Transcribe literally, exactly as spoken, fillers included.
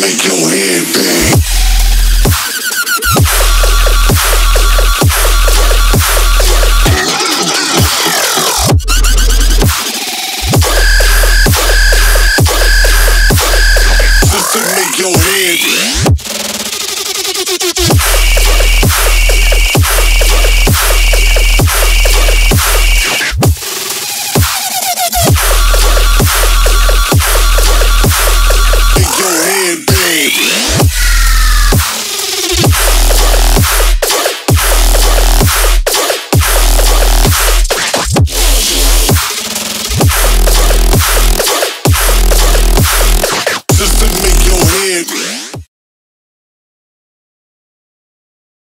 make your head bang.